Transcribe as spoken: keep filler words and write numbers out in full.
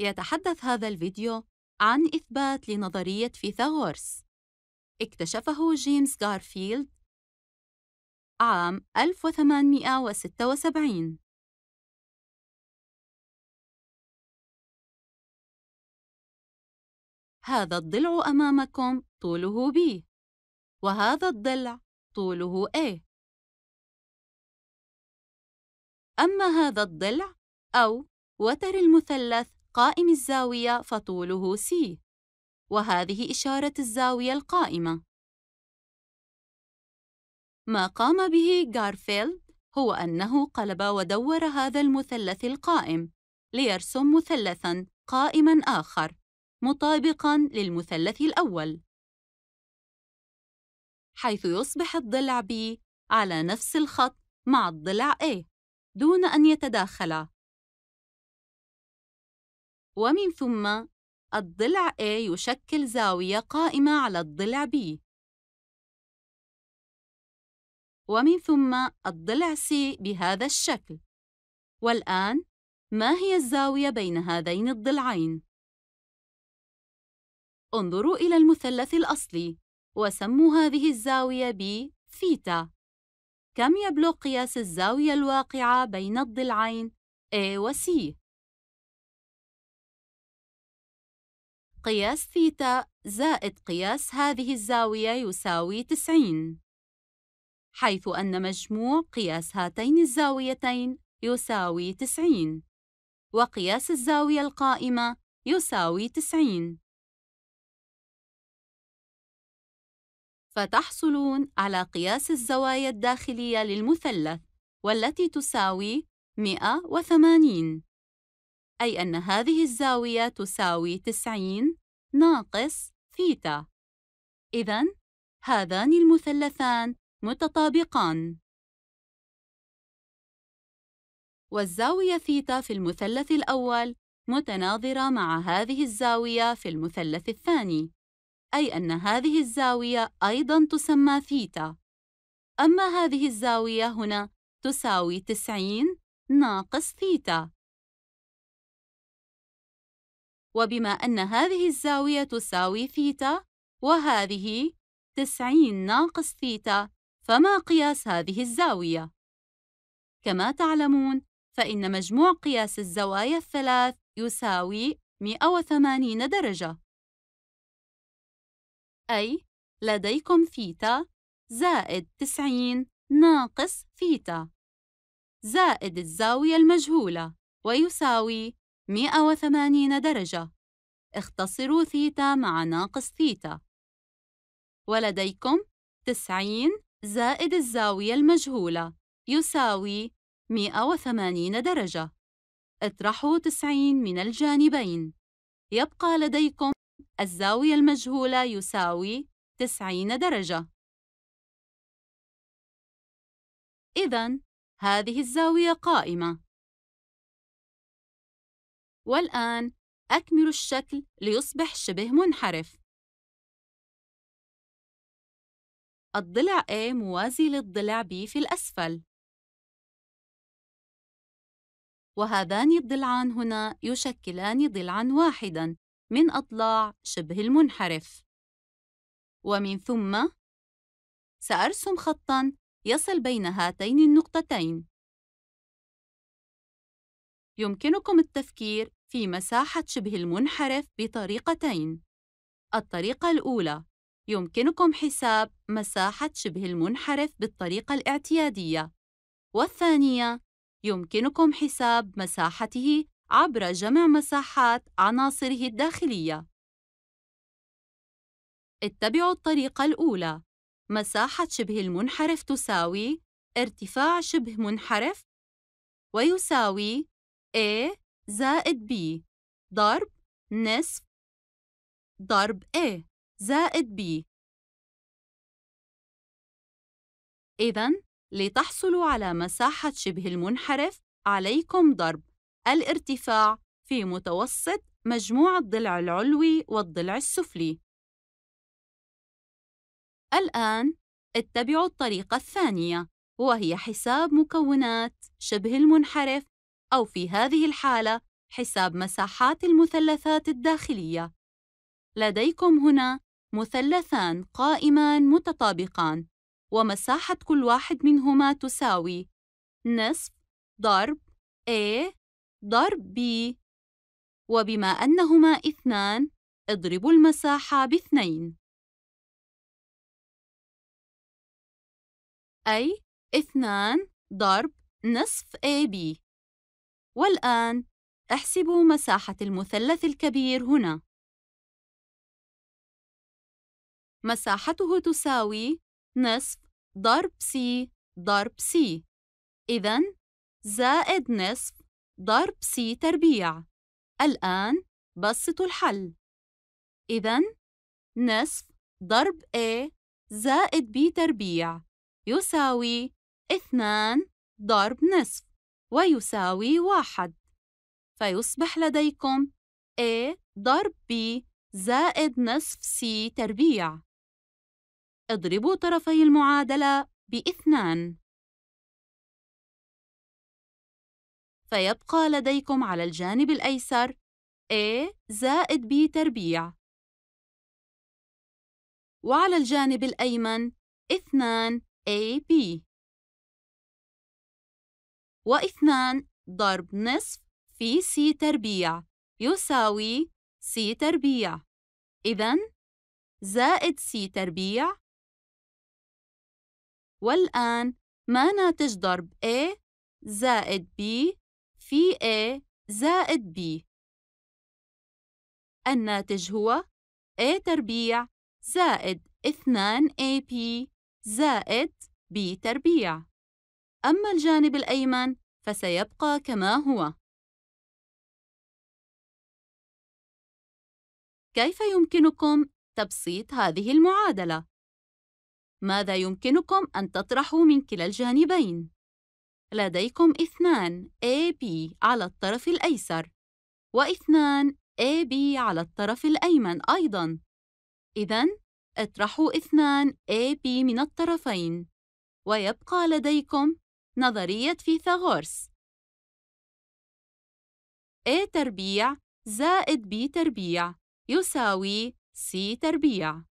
يتحدث هذا الفيديو عن إثبات لنظرية فيثاغورس. اكتشفه جيمس غارفيلد عام ألف وثمانمئة وستة وسبعين. هذا الضلع أمامكم طوله B، وهذا الضلع طوله A. أما هذا الضلع أو وتر المثلث قائم الزاوية فطوله C، وهذه إشارة الزاوية القائمة. ما قام به غارفيلد هو أنه قلب ودور هذا المثلث القائم ليرسم مثلثاً قائماً آخر مطابقاً للمثلث الأول، حيث يصبح الضلع B على نفس الخط مع الضلع A دون أن يتداخلا، ومن ثم الضلع A يشكل زاوية قائمة على الضلع B، ومن ثم الضلع C بهذا الشكل. والآن ما هي الزاوية بين هذين الضلعين؟ انظروا إلى المثلث الأصلي وسموا هذه الزاوية ب ثيتا. كم يبلغ قياس الزاوية الواقعة بين الضلعين A و C؟ قياس ثيتا زائد قياس هذه الزاوية يساوي تسعين، حيث أن مجموع قياس هاتين الزاويتين يساوي تسعين، وقياس الزاوية القائمة يساوي تسعين، فتحصلون على قياس الزوايا الداخلية للمثلث والتي تساوي مئة وثمانين، أي أن هذه الزاوية تساوي تسعين ناقص ثيتا. إذن هذان المثلثان متطابقان، والزاوية ثيتا في المثلث الأول متناظرة مع هذه الزاوية في المثلث الثاني، أي أن هذه الزاوية أيضاً تسمى ثيتا. أما هذه الزاوية هنا تساوي تسعين ناقص ثيتا، وبما أن هذه الزاوية تساوي ثيتا وهذه تسعين ناقص ثيتا، فما قياس هذه الزاوية؟ كما تعلمون فإن مجموع قياس الزوايا الثلاث يساوي مئة وثمانين درجة، أي لديكم ثيتا زائد تسعين ناقص ثيتا زائد الزاوية المجهولة ويساوي مئة وثمانين درجة. اختصروا ثيتا مع ناقص ثيتا، ولديكم تسعين زائد الزاوية المجهولة يساوي مئة وثمانين درجة. اطرحوا تسعين من الجانبين، يبقى لديكم الزاوية المجهولة يساوي تسعين درجة. إذن هذه الزاوية قائمة. والآن أكملوا الشكل ليصبح شبه منحرف. الضلع A موازي للضلع B في الأسفل، وهذان الضلعان هنا يشكلان ضلعاً واحداً من أضلاع شبه المنحرف، ومن ثم سأرسم خطاً يصل بين هاتين النقطتين. يمكنكم التفكير في مساحة شبه المنحرف بطريقتين. الطريقة الأولى، يمكنكم حساب مساحة شبه المنحرف بالطريقة الاعتيادية، والثانية يمكنكم حساب مساحته عبر جمع مساحات عناصره الداخلية. اتبعوا الطريقة الأولى. مساحة شبه المنحرف تساوي ارتفاع شبه منحرف ويساوي A زائد B ضرب نصف ضرب A زائد B. إذن لتحصلوا على مساحة شبه المنحرف عليكم ضرب الارتفاع في متوسط مجموع الضلع العلوي والضلع السفلي. الآن اتبعوا الطريقة الثانية، وهي حساب مكونات شبه المنحرف، أو في هذه الحالة حساب مساحات المثلثات الداخلية. لديكم هنا مثلثان قائمان متطابقان، ومساحة كل واحد منهما تساوي نصف ضرب A ضرب B، وبما أنهما اثنان، اضربوا المساحة باثنين، أي اثنان ضرب نصف إيه بي. والآن احسبوا مساحة المثلث الكبير هنا. مساحته تساوي نصف ضرب C ضرب C، إذن زائد نصف ضرب C تربيع. الآن بسطوا الحل، إذن نصف ضرب A زائد B تربيع يساوي اثنان ضرب نصف ويساوي واحد، فيصبح لديكم A ضرب B زائد نصف C تربيع. اضربوا طرفي المعادلة باثنان، فيبقى لديكم على الجانب الأيسر A زائد B تربيع، وعلى الجانب الأيمن اثنان إيه بي، واثنان ضرب نصف في C تربيع يساوي C تربيع، إذن زائد C تربيع. والآن ما ناتج ضرب A زائد B في A زائد B؟ الناتج هو A تربيع زائد اثنان إيه بي زائد B تربيع. أما الجانب الأيمن فسيبقى كما هو. كيف يمكنكم تبسيط هذه المعادلة؟ ماذا يمكنكم أن تطرحوا من كلا الجانبين؟ لديكم اثنان إيه بي على الطرف الأيسر، واثنان إيه بي على الطرف الأيمن أيضاً. إذن اطرحوا اثنان إيه بي من الطرفين، ويبقى لديكم نظرية فيثاغورس، A تربيع زائد B تربيع يساوي C تربيع.